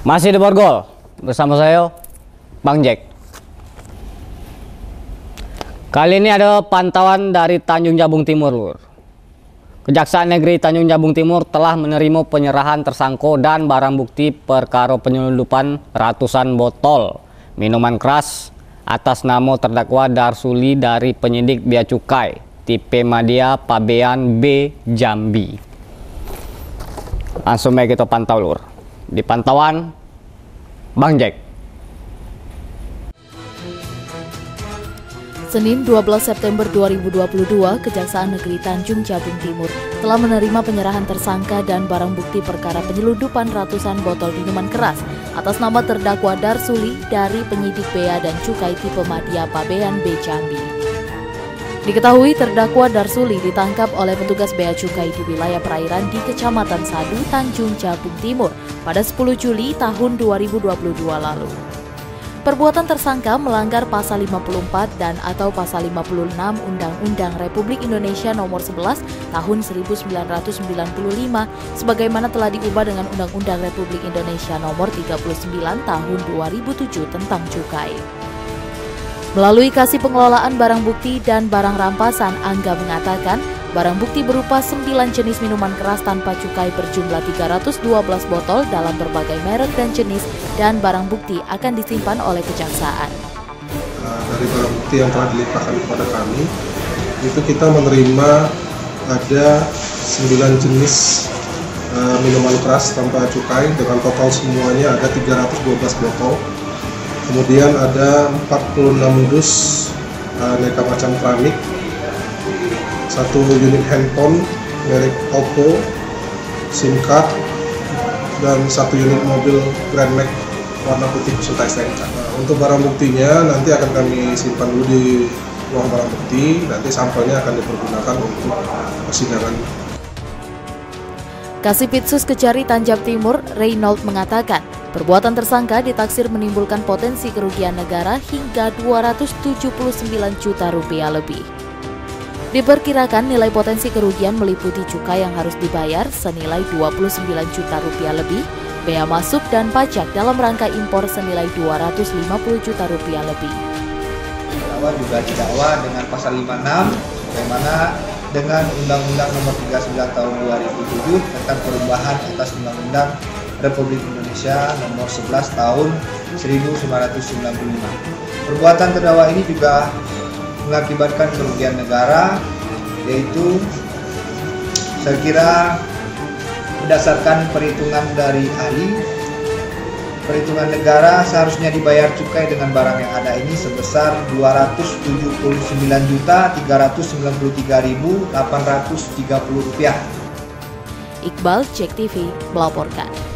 Masih di Borgol bersama saya Bang Jack. Kali ini ada pantauan dari Tanjung Jabung Timur, Lur. Kejaksaan Negeri Tanjung Jabung Timur telah menerima penyerahan tersangka dan barang bukti perkara penyelundupan ratusan botol minuman keras atas nama terdakwa Darsuli dari penyidik Bea Cukai tipe Madya Pabean B Jambi. Langsung kita pantau, Lur. Di pantauan Bang Jack. Senin 12 September 2022, Kejaksaan Negeri Tanjung Jabung Timur telah menerima penyerahan tersangka dan barang bukti perkara penyelundupan ratusan botol minuman keras atas nama terdakwa Darsuli dari penyidik Bea dan Cukai tipe Madya Pabean B Jambi. Diketahui terdakwa Darsuli ditangkap oleh petugas Bea Cukai di wilayah perairan di Kecamatan Sadu, Tanjung Jabung Timur pada 10 Juli tahun 2022 lalu. Perbuatan tersangka melanggar pasal 54 dan atau pasal 56 Undang-Undang Republik Indonesia Nomor 11 tahun 1995 sebagaimana telah diubah dengan Undang-Undang Republik Indonesia Nomor 39 tahun 2007 tentang cukai. Melalui kasih pengelolaan barang bukti dan barang rampasan, Angga mengatakan barang bukti berupa 9 jenis minuman keras tanpa cukai berjumlah 312 botol dalam berbagai merek dan jenis, dan barang bukti akan disimpan oleh kejaksaan. Dari barang bukti yang telah dilimpahkan kepada kami, itu kita menerima ada 9 jenis minuman keras tanpa cukai dengan total semuanya ada 312 botol. Kemudian ada 46 dus aneka macam keramik, 1 unit handphone merek Oppo, SIM card, dan 1 unit mobil Grand Max warna putih beserta STNK. Untuk barang buktinya nanti akan kami simpan dulu di ruang barang bukti, nanti sampelnya akan dipergunakan untuk persidangan. Kasipitsus Kejari Tanjab Timur, Reynold, mengatakan perbuatan tersangka ditaksir menimbulkan potensi kerugian negara hingga 279 juta rupiah lebih. Diperkirakan nilai potensi kerugian meliputi cukai yang harus dibayar senilai 29 juta rupiah lebih, bea masuk dan pajak dalam rangka impor senilai 250 juta rupiah lebih. Didakwa juga didakwa dengan pasal 56, bagaimana dengan Undang-Undang Nomor 39 Tahun 2007 tentang perubahan atas Undang-Undang Republik Indonesia Nomor 11 Tahun 1995. Perbuatan terdakwa ini juga mengakibatkan kerugian negara, yaitu saya kira berdasarkan perhitungan dari ahli, perhitungan negara seharusnya dibayar cukai dengan barang yang ada ini sebesar 279.393.830 rupiah. Iqbal Cek TV melaporkan.